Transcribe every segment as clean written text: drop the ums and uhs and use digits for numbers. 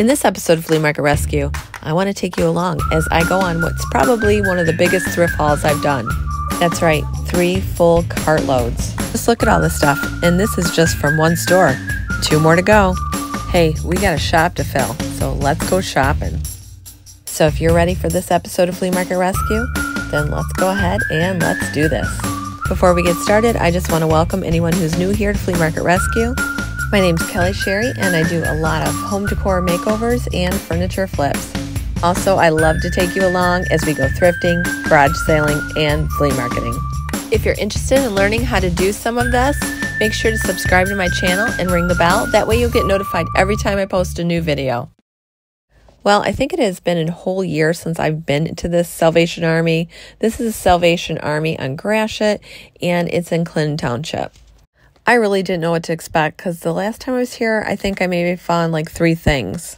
In this episode of Flea Market Rescue, I want to take you along as I go on what's probably one of the biggest thrift hauls I've done. That's right, 3 full cartloads. Just look at all this stuff, and this is just from one store. 2 more to go. Hey, we got a shop to fill, so let's go shopping. So if you're ready for this episode of Flea Market Rescue, then let's go ahead and let's do this. Before we get started, I just want to welcome anyone who's new here to Flea Market Rescue. My name's Kelly Sherry, and I do a lot of home decor makeovers and furniture flips. Also, I love to take you along as we go thrifting, garage sailing, and flea marketing. If you're interested in learning how to do some of this, make sure to subscribe to my channel and ring the bell. That way you'll get notified every time I post a new video. Well, I think it has been a whole year since I've been to this Salvation Army. This is Salvation Army on Gratiot, and it's in Clinton Township. I really didn't know what to expect because the last time I was here, I think I maybe found like 3 things.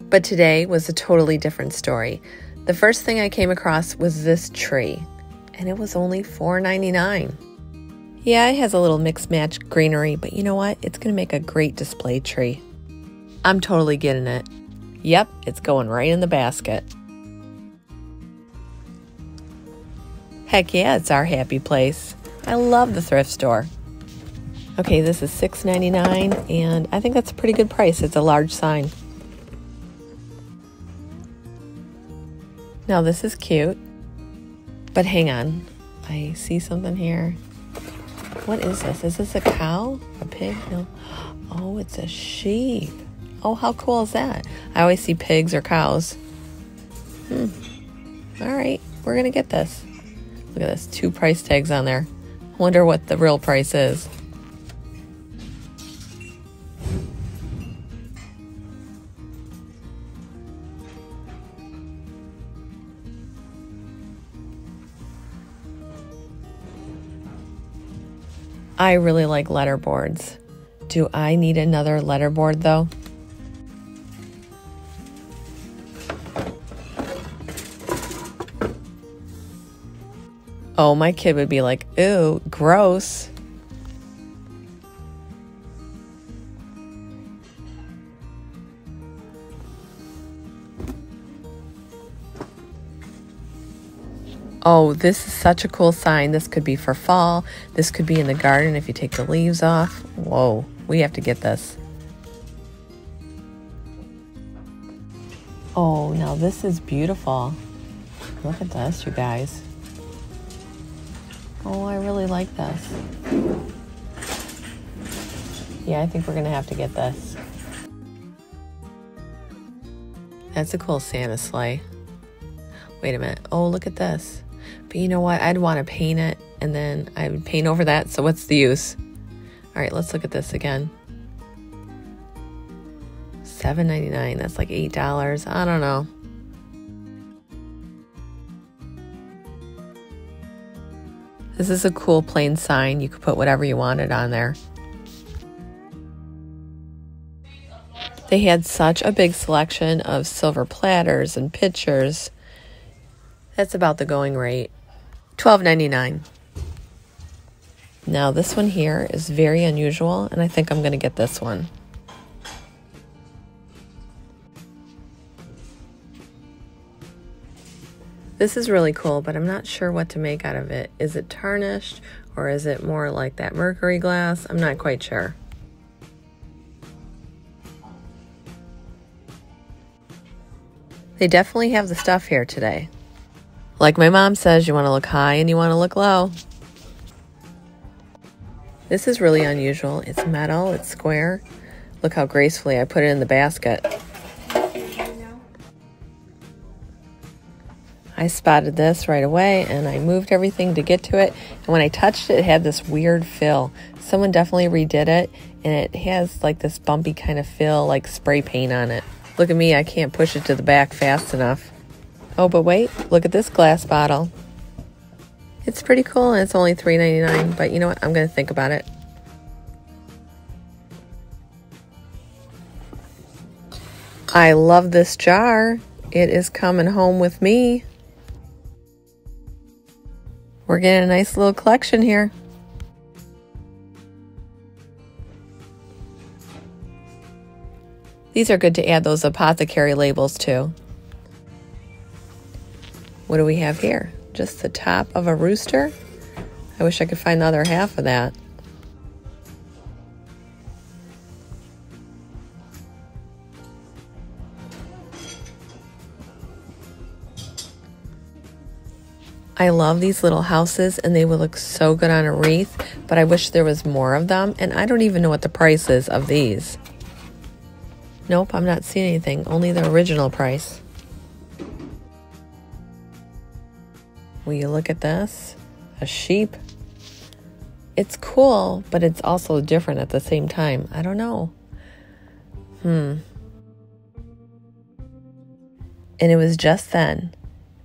But today was a totally different story. The first thing I came across was this tree, and it was only $4.99. Yeah, it has a little mix-match greenery, but you know what? It's going to make a great display tree. I'm totally getting it. Yep, it's going right in the basket. Heck yeah, it's our happy place. I love the thrift store. Okay, this is $6.99, and I think that's a pretty good price. It's a large sign. Now this is cute, but hang on, I see something here. What is this? Is this a cow? A pig? No. Oh, it's a sheep. Oh, how cool is that? I always see pigs or cows. All right, we're gonna get this. Look at this, 2 price tags on there. Wonder what the real price is. I really like letterboards. Do I need another letterboard though? Oh, my kid would be like, "Ew, gross." Oh, this is such a cool sign. This could be for fall. This could be in the garden if you take the leaves off. Whoa, we have to get this. Oh, now this is beautiful. Look at this, you guys. Oh, I really like this. Yeah, I think we're gonna have to get this. That's a cool Santa sleigh. Wait a minute. Oh, look at this. But you know what? I'd want to paint it, and then I would paint over that, so what's the use? All right, let's look at this again. $7.99. That's like $8. I don't know. This is a cool plain sign. You could put whatever you wanted on there. They had such a big selection of silver platters and pitchers. That's about the going rate, $12.99. Now this one here is very unusual, and I think I'm gonna get this one. This is really cool, but I'm not sure what to make out of it. Is it tarnished, or is it more like that mercury glass? I'm not quite sure. They definitely have the stuff here today. Like my mom says, you want to look high and you want to look low. This is really unusual. It's metal, it's square. Look how gracefully I put it in the basket. I spotted this right away and I moved everything to get to it. And when I touched it, it had this weird feel. Someone definitely redid it, and it has like this bumpy kind of feel, like spray paint on it. Look at me, I can't push it to the back fast enough. Oh, but wait, look at this glass bottle. It's pretty cool, and it's only $3.99, but you know what? I'm going to think about it. I love this jar. It is coming home with me. We're getting a nice little collection here. These are good to add those apothecary labels to. What do we have here? Just the top of a rooster? I wish I could find the other half of that. I love these little houses and they would look so good on a wreath, but I wish there was more of them, and I don't even know what the price is of these. Nope, I'm not seeing anything, only the original price. Will you look at this? A sheep. It's cool, but it's also different at the same time. I don't know. And it was just then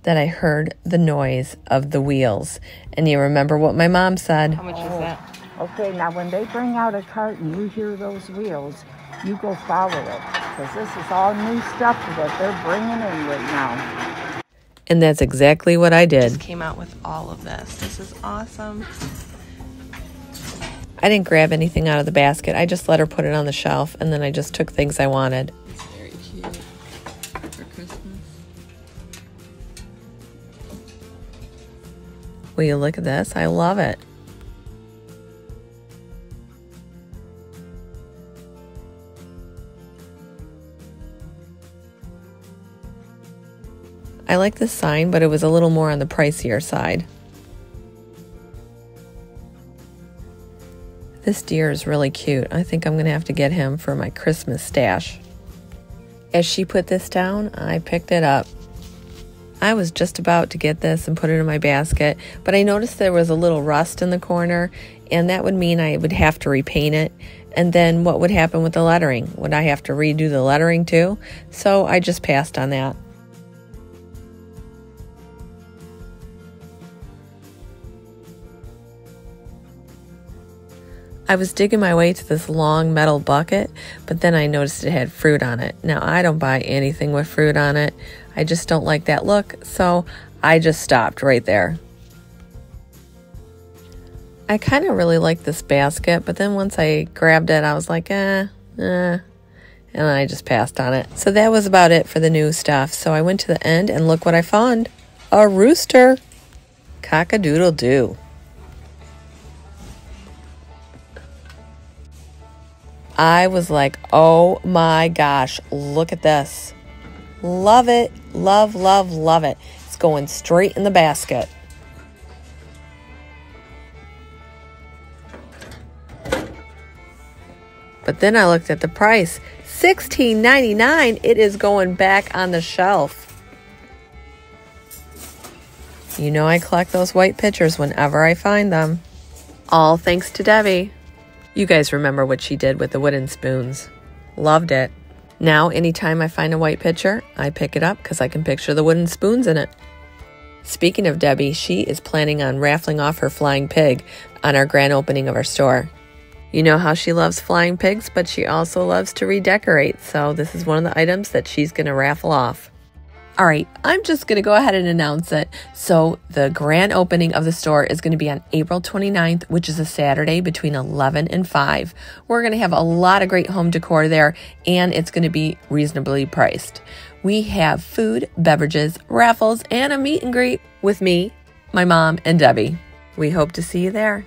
that I heard the noise of the wheels. And you remember what my mom said. How much is that? Okay, now when they bring out a cart and you hear those wheels, you go follow it, because this is all new stuff that they're bringing in right now. And that's exactly what I did. Just came out with all of this. This is awesome. I didn't grab anything out of the basket. I just let her put it on the shelf, and then I just took things I wanted. It's very cute. Will you look at this? I love it. I like this sign, but it was a little more on the pricier side. This deer is really cute. I think I'm going to have to get him for my Christmas stash. As she put this down, I picked it up. I was just about to get this and put it in my basket, but I noticed there was a little rust in the corner, and that would mean I would have to repaint it. And then what would happen with the lettering? Would I have to redo the lettering too? So I just passed on that. I was digging my way to this long metal bucket, but then I noticed it had fruit on it. Now, I don't buy anything with fruit on it. I just don't like that look, so I just stopped right there. I kind of really liked this basket, but then once I grabbed it, I was like, and I just passed on it. So that was about it for the new stuff. So I went to the end, and look what I found. A rooster. Cock-a-doodle-doo. I was like, oh my gosh, look at this. Love it. Love, love, love it. It's going straight in the basket. But then I looked at the price. $16.99. It is going back on the shelf. You know I collect those white pitchers whenever I find them. All thanks to Debbie. You guys remember what she did with the wooden spoons. Loved it. Now, anytime I find a white pitcher, I pick it up because I can picture the wooden spoons in it. Speaking of Debbie, she is planning on raffling off her flying pig on our grand opening of our store. You know how she loves flying pigs, but she also loves to redecorate, so this is one of the items that she's going to raffle off. All right, I'm just going to go ahead and announce it. So the grand opening of the store is going to be on April 29th, which is a Saturday between 11 and 5. We're going to have a lot of great home decor there, and it's going to be reasonably priced. We have food, beverages, raffles, and a meet and greet with me, my mom, and Debbie. We hope to see you there.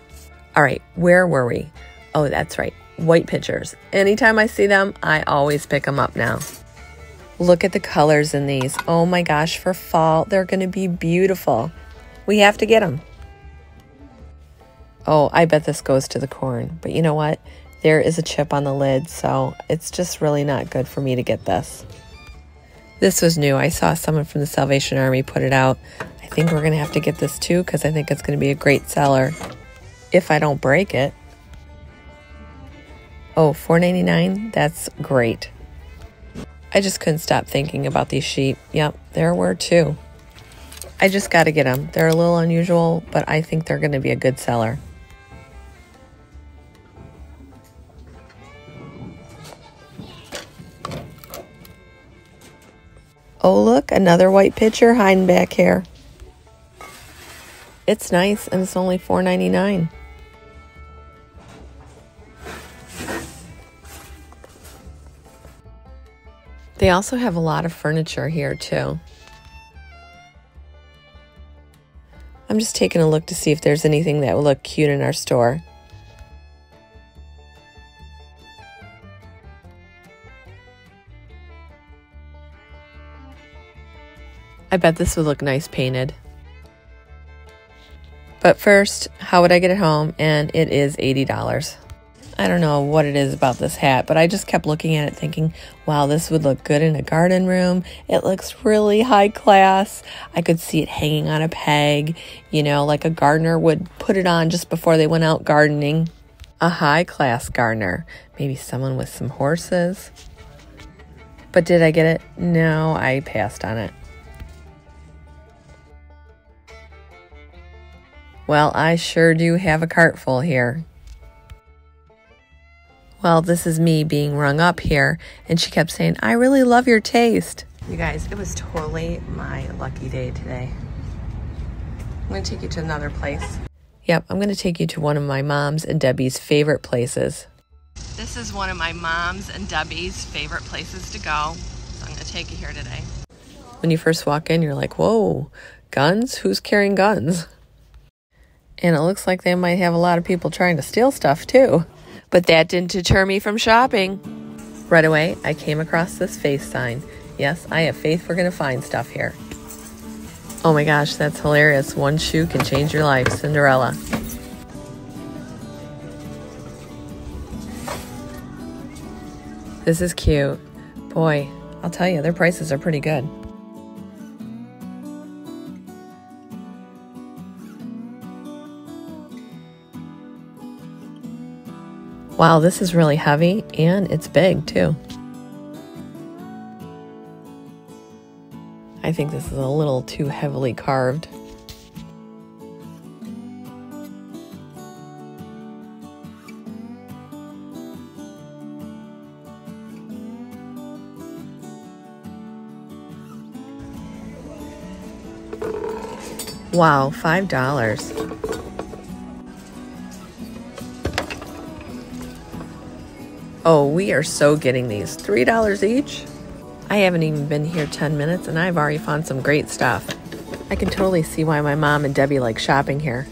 All right, where were we? Oh, that's right, white pitchers. Anytime I see them, I always pick them up now. Look at the colors in these. Oh my gosh, for fall, they're going to be beautiful. We have to get them. Oh, I bet this goes to the corn. But you know what? There is a chip on the lid, so it's just really not good for me to get this. This was new. I saw someone from the Salvation Army put it out. I think we're going to have to get this too, because I think it's going to be a great seller. If I don't break it. Oh, $4.99? That's great. I just couldn't stop thinking about these sheep. Yep, there were two. I just got to get them. They're a little unusual, but I think they're going to be a good seller. Oh, look, another white pitcher hiding back here. It's nice, and it's only $4.99. They also have a lot of furniture here too. I'm just taking a look to see if there's anything that will look cute in our store. I bet this would look nice painted. But first, how would I get it home? And it is $80. I don't know what it is about this hat, but I just kept looking at it thinking, wow, this would look good in a garden room. It looks really high class. I could see it hanging on a peg, you know, like a gardener would put it on just before they went out gardening. A high class gardener, maybe someone with some horses. But did I get it? No, I passed on it. Well, I sure do have a cart full here. Well, this is me being rung up here, and she kept saying, I really love your taste. You guys, it was totally my lucky day today. I'm gonna take you to another place. Yep, I'm gonna take you to one of my mom's and Debbie's favorite places. This is one of my mom's and Debbie's favorite places to go, so I'm gonna take you here today. When you first walk in, you're like, whoa, guns? Who's carrying guns? And it looks like they might have a lot of people trying to steal stuff too. But that didn't deter me from shopping. Right away, I came across this faith sign. Yes, I have faith we're gonna find stuff here. Oh my gosh, that's hilarious. One shoe can change your life, Cinderella. This is cute. Boy, I'll tell you, their prices are pretty good. Wow, this is really heavy, and it's big, too. I think this is a little too heavily carved. Wow, $5. Oh, we are so getting these. $3 each. I haven't even been here 10 minutes and I've already found some great stuff. I can totally see why my mom and Debbie like shopping here.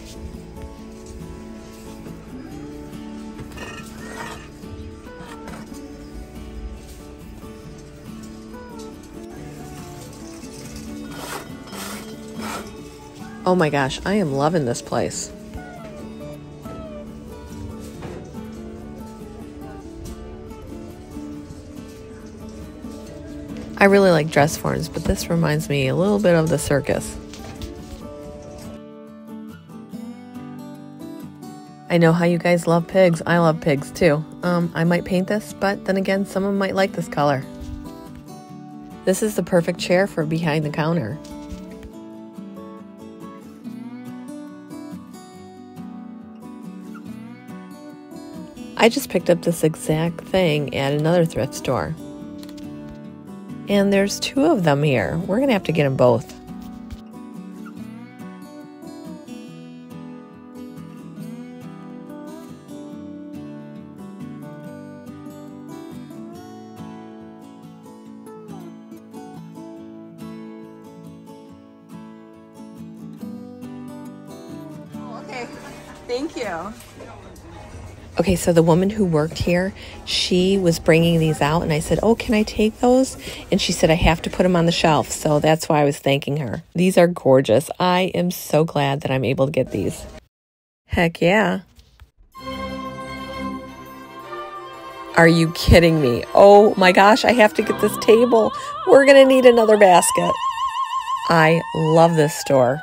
Oh my gosh, I am loving this place. I really like dress forms, but this reminds me a little bit of the circus. I know how you guys love pigs. I love pigs too. I might paint this, but then again, someone might like this color. This is the perfect chair for behind the counter. I just picked up this exact thing at another thrift store. And there's two of them here. We're gonna have to get them both. Okay, thank you. Okay, so the woman who worked here, she was bringing these out, and I said, oh, can I take those? And she said, I have to put them on the shelf, so that's why I was thanking her. These are gorgeous. I am so glad that I'm able to get these. Heck yeah. Are you kidding me? Oh my gosh, I have to get this table. We're gonna need another basket. I love this store.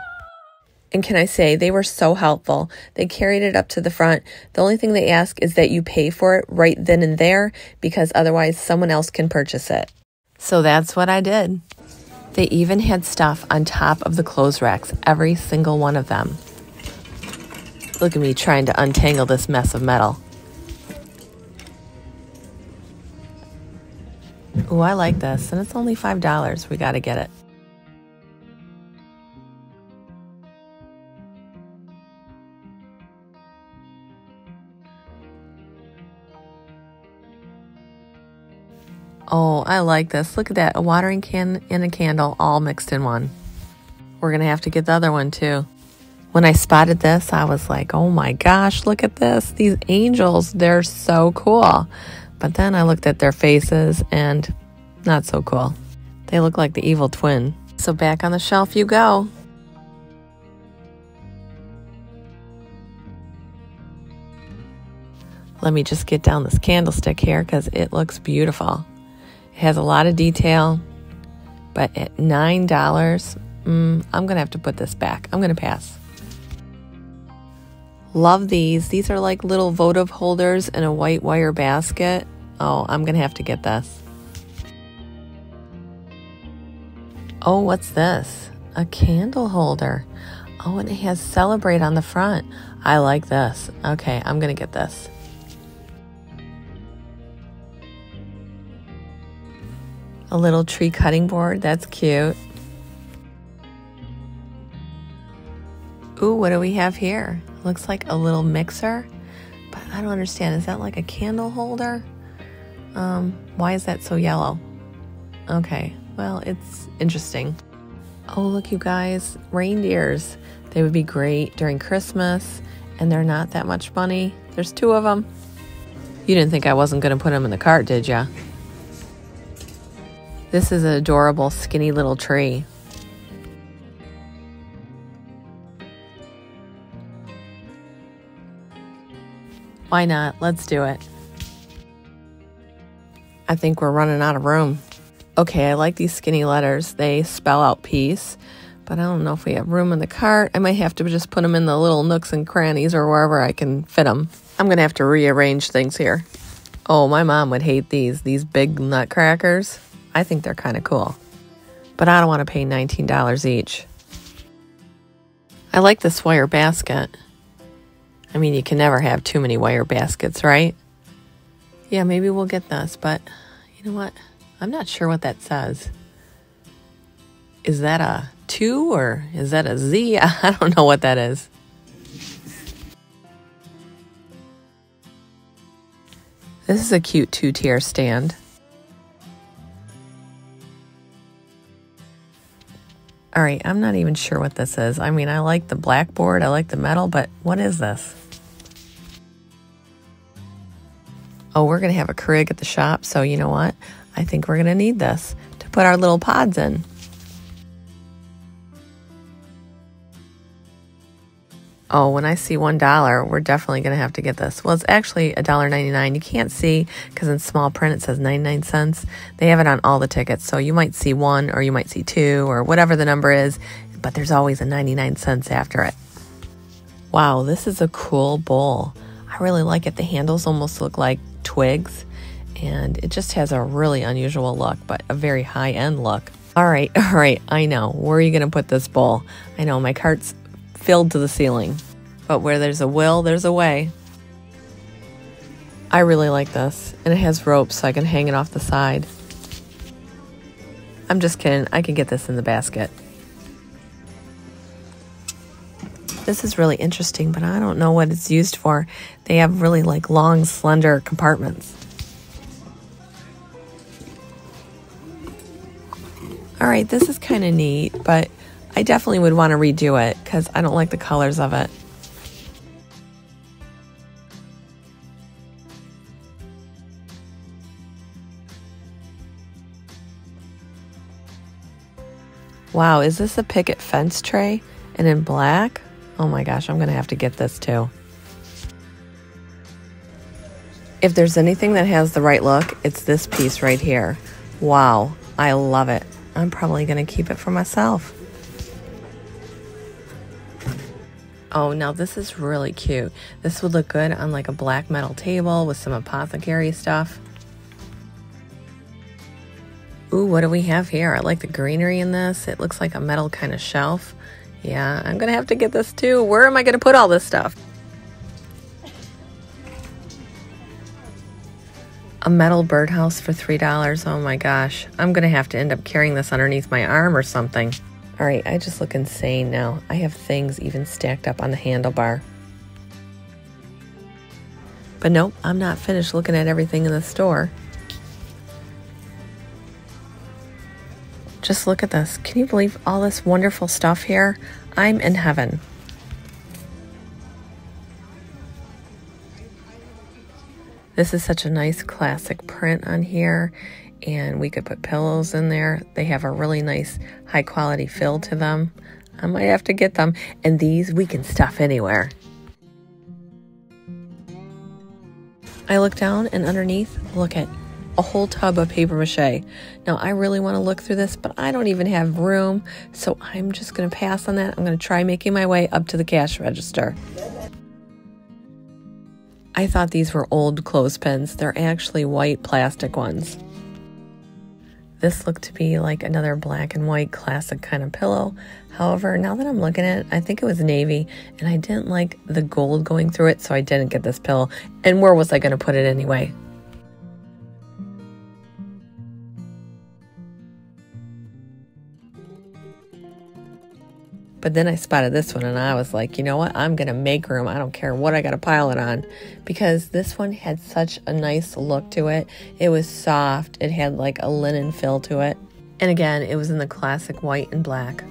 And can I say, they were so helpful. They carried it up to the front. The only thing they ask is that you pay for it right then and there because otherwise someone else can purchase it. So that's what I did. They even had stuff on top of the clothes racks, every single one of them. Look at me trying to untangle this mess of metal. Ooh, I like this, and it's only $5. We gotta get it. Oh, I like this. Look at that, a watering can and a candle all mixed in one. We're gonna have to get the other one too. When I spotted this, I was like, oh my gosh, look at this. These angels, they're so cool. But then I looked at their faces and not so cool. They look like the evil twin. So back on the shelf you go. Let me just get down this candlestick here because it looks beautiful. It has a lot of detail, but at $9, I'm gonna have to put this back. I'm gonna pass. Love these. These are like little votive holders in a white wire basket. Oh, I'm gonna have to get this. Oh, what's this? A candle holder. Oh, and it has celebrate on the front. I like this. Okay, I'm gonna get this. A little tree cutting board, that's cute. Ooh, what do we have here? Looks like a little mixer, but I don't understand. Is that like a candle holder? Why is that so yellow? Okay, well, it's interesting. Oh, look you guys, reindeers. They would be great during Christmas and they're not that much money. There's two of them. You didn't think I wasn't gonna put them in the cart, did ya? This is an adorable skinny little tree. Why not? Let's do it. I think we're running out of room. Okay, I like these skinny letters. They spell out peace, but I don't know if we have room in the cart. I might have to just put them in the little nooks and crannies or wherever I can fit them. I'm gonna have to rearrange things here. Oh, my mom would hate these big nutcrackers. I think they're kind of cool, but I don't want to pay $19 each. I like this wire basket. I mean, you can never have too many wire baskets, right? Yeah, maybe we'll get this, but you know what? I'm not sure what that says. Is that a 2 or is that a Z? I don't know what that is. This is a cute two-tier stand. All right, I'm not even sure what this is. I mean, I like the blackboard, I like the metal, but what is this? Oh, we're gonna have a krig at the shop, so you know what? I think we're gonna need this to put our little pods in. Oh, when I see $1, we're definitely gonna have to get this. Well, it's actually $1.99. You can't see, because in small print it says 99 cents. They have it on all the tickets, so you might see 1 or you might see 2 or whatever the number is, but there's always a 99 cents after it. Wow, this is a cool bowl. I really like it. The handles almost look like twigs, and it just has a really unusual look, but a very high-end look. All right, I know. Where are you gonna put this bowl? I know, my cart's filled to the ceiling, but where there's a will, there's a way. I really like this, and it has ropes so I can hang it off the side. I'm just kidding, I can get this in the basket. This is really interesting, but I don't know what it's used for. They have really like long, slender compartments. All right, this is kind of neat, but I definitely would want to redo it because I don't like the colors of it. Wow, is this a picket fence tray and in black? Oh my gosh, I'm gonna have to get this too. If there's anything that has the right look, it's this piece right here. Wow, I love it. I'm probably gonna keep it for myself. Oh, now this is really cute. This would look good on like a black metal table with some apothecary stuff. Ooh, what do we have here? I like the greenery in this. It looks like a metal kind of shelf. Yeah, I'm gonna have to get this too. Where am I gonna put all this stuff? A metal birdhouse for $3. Oh my gosh. I'm gonna have to end up carrying this underneath my arm or something. All right, I just look insane now. I have things even stacked up on the handlebar. But nope, I'm not finished looking at everything in the store. Just look at this. Can you believe all this wonderful stuff here? I'm in heaven. This is such a nice classic print on here, and we could put pillows in there. They have a really nice high quality fill to them. I might have to get them. And these we can stuff anywhere. I look down and underneath, look at a whole tub of paper mache. Now I really want to look through this, but I don't even have room, so I'm just going to pass on that. I'm going to try making my way up to the cash register. I thought these were old clothespins. They're actually white plastic ones. This looked to be like another black and white classic kind of pillow. However, now that I'm looking at it, I think it was navy, and I didn't like the gold going through it, so I didn't get this pillow. And where was I going to put it anyway? But then I spotted this one, and I was like, you know what? I'm going to make room. I don't care what I got to pile it on, because this one had such a nice look to it. It was soft. It had like a linen fill to it. And again, it was in the classic white and black.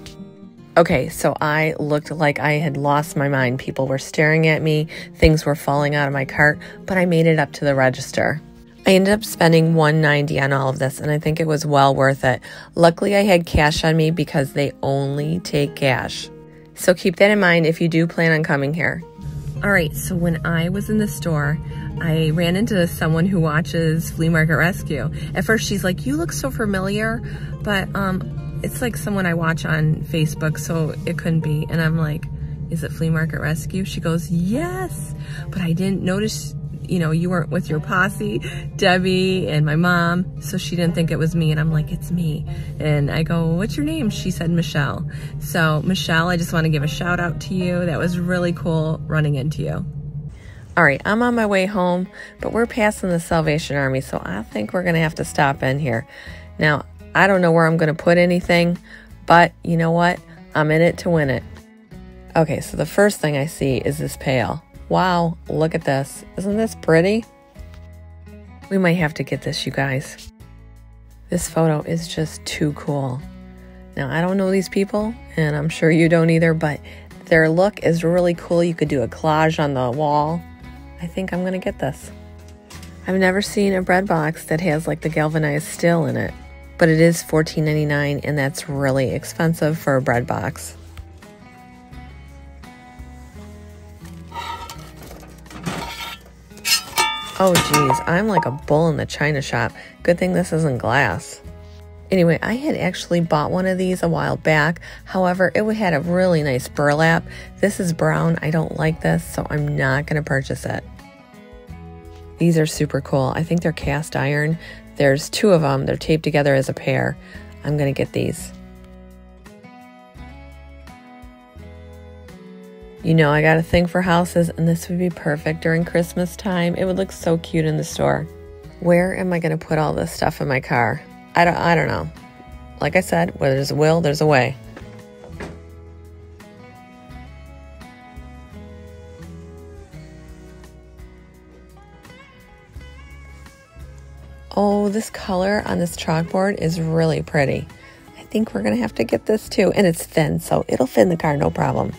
Okay, so I looked like I had lost my mind. People were staring at me. Things were falling out of my cart, but I made it up to the register. I ended up spending $190 on all of this, and I think it was well worth it. Luckily, I had cash on me because they only take cash. So keep that in mind if you do plan on coming here. All right, so when I was in the store, I ran into someone who watches Flea Market Rescue. At first, she's like, you look so familiar, but it's like someone I watch on Facebook, so it couldn't be. And I'm like, is it Flea Market Rescue? She goes, yes, but I didn't notice, you know, you weren't with your posse, Debbie and my mom, so she didn't think it was me. And I'm like, it's me. And I go, what's your name? She said, Michelle. So Michelle, I just want to give a shout out to you. That was really cool running into you. All right, I'm on my way home, but we're passing the Salvation Army, so I think we're going to have to stop in here. Now, I don't know where I'm going to put anything, but you know what? I'm in it to win it. Okay, so the first thing I see is this pail. Wow, look at this. Isn't this pretty? We might have to get this, you guys. This photo is just too cool. Now, I don't know these people, and I'm sure you don't either, but their look is really cool. You could do a collage on the wall. I think I'm going to get this. I've never seen a bread box that has like the galvanized steel in it. But it is $14.99, and that's really expensive for a bread box. Oh geez, I'm like a bull in the china shop. Good thing this isn't glass. Anyway, I had actually bought one of these a while back. However, it had a really nice burlap. This is brown. I don't like this, so I'm not going to purchase it. These are super cool. I think they're cast iron. There's two of them. They're taped together as a pair. I'm going to get these. You know, I got a thing for houses, and this would be perfect during Christmas time. It would look so cute in the store. Where am I going to put all this stuff in my car? I don't know. Like I said, where there's a will, there's a way. Oh, this color on this chalkboard is really pretty. I think we're going to have to get this too. And it's thin, so it'll fit in the car, no problem.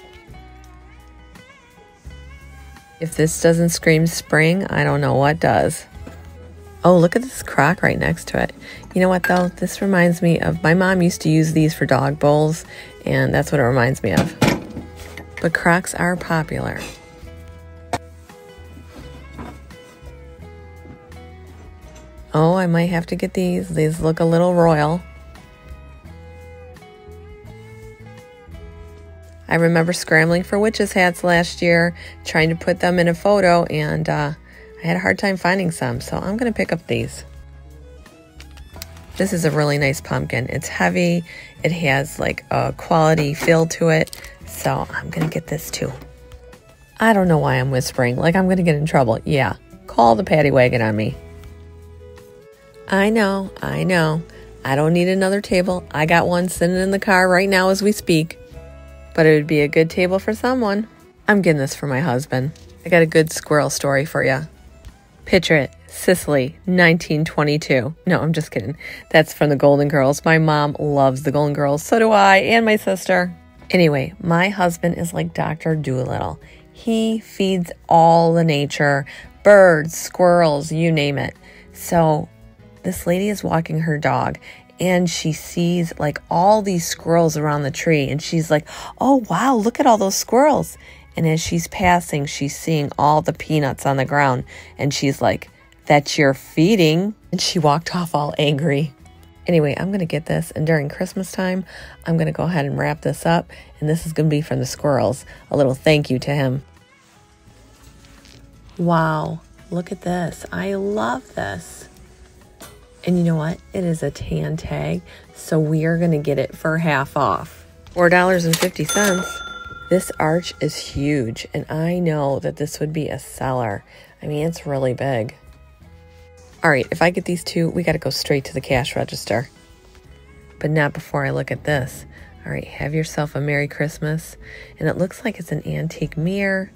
If this doesn't scream spring, I don't know what does. Oh, look at this crock right next to it. You know what though? This reminds me of, my mom used to use these for dog bowls, and that's what it reminds me of. But crocks are popular. Oh, I might have to get these. These look a little royal. I remember scrambling for witches' hats last year, trying to put them in a photo, and I had a hard time finding some, so I'm going to pick up these. This is a really nice pumpkin. It's heavy. It has like a quality feel to it, so I'm going to get this too. I don't know why I'm whispering, like I'm going to get in trouble. Yeah, call the paddy wagon on me. I know. I don't need another table. I got one sitting in the car right now as we speak. But it would be a good table for someone. I'm getting this for my husband. I got a good squirrel story for you. Picture it. Sicily, 1922. No, I'm just kidding. That's from the Golden Girls. My mom loves the Golden Girls. So do I, and my sister. Anyway, my husband is like Dr. Doolittle. He feeds all the nature, birds, squirrels, you name it. So this lady is walking her dog and she sees like all these squirrels around the tree, and she's like, oh wow, look at all those squirrels. And as she's passing, she's seeing all the peanuts on the ground, and she's like, that's your feeding. And she walked off all angry. Anyway, I'm going to get this, and during Christmas time, I'm going to go ahead and wrap this up, and this is going to be from the squirrels, a little thank you to him. Wow, look at this. I love this. And you know what? It is a tan tag, so we are going to get it for half off. $4.50. This arch is huge, and I know that this would be a seller. I mean, it's really big. All right, if I get these two, we got to go straight to the cash register. But not before I look at this. All right, have yourself a Merry Christmas. And it looks like it's an antique mirror.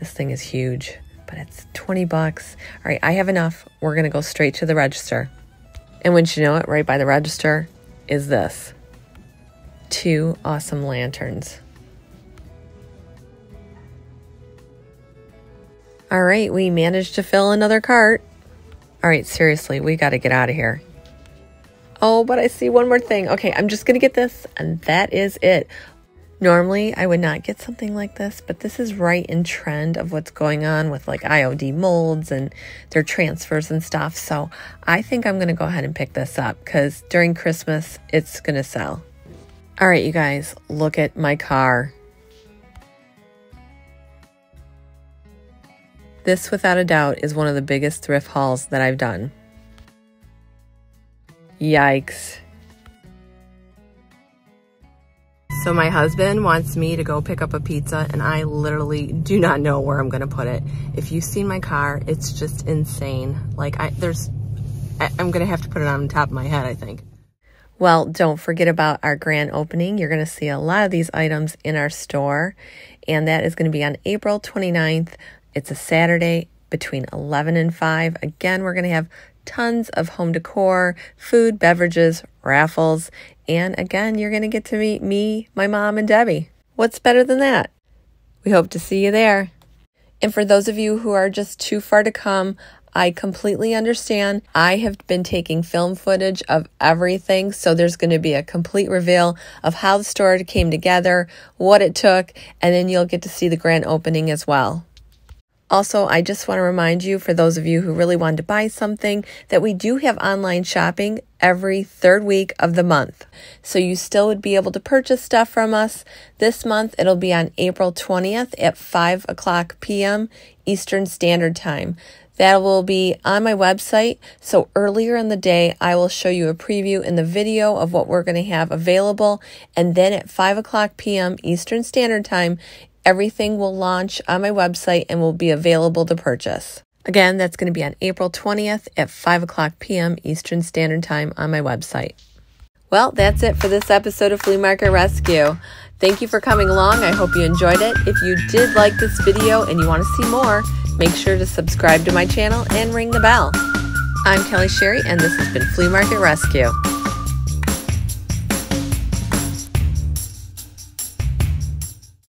This thing is huge, but it's 20 bucks. All right, I have enough. We're going to go straight to the register. And wouldn't you know it, right by the register is this. Two awesome lanterns. All right, we managed to fill another cart. All right, seriously, we got to get out of here. Oh, but I see one more thing. Okay, I'm just going to get this, and that is it. Normally, I would not get something like this, but this is right in trend of what's going on with like IOD molds and their transfers and stuff. So I think I'm going to go ahead and pick this up because during Christmas, it's going to sell. All right, you guys, look at my car. This, without a doubt, is one of the biggest thrift hauls that I've done. Yikes. So my husband wants me to go pick up a pizza, and I literally do not know where I'm going to put it. If you've seen my car, it's just insane. Like, I'm going to have to put it on top of my head, I think. Well, don't forget about our grand opening. You're going to see a lot of these items in our store, and that is going to be on April 29th. It's a Saturday between 11 and 5. Again, we're going to have tons of home decor, food, beverages, raffles. And again, you're going to get to meet me, my mom, and Debbie. What's better than that? We hope to see you there. And for those of you who are just too far to come, I completely understand. I have been taking film footage of everything, so there's going to be a complete reveal of how the store came together, what it took, and then you'll get to see the grand opening as well. Also, I just want to remind you, for those of you who really wanted to buy something, that we do have online shopping every third week of the month. So you still would be able to purchase stuff from us. This month, it'll be on April 20th at 5 o'clock p.m. Eastern Standard Time. That will be on my website. So earlier in the day, I will show you a preview in the video of what we're going to have available. And then at 5 o'clock p.m. Eastern Standard Time, everything will launch on my website and will be available to purchase. Again, that's going to be on April 20th at 5 o'clock p.m. Eastern Standard Time on my website. Well, that's it for this episode of Flea Market Rescue. Thank you for coming along. I hope you enjoyed it. If you did like this video and you want to see more, make sure to subscribe to my channel and ring the bell. I'm Kelly Sherry, and this has been Flea Market Rescue.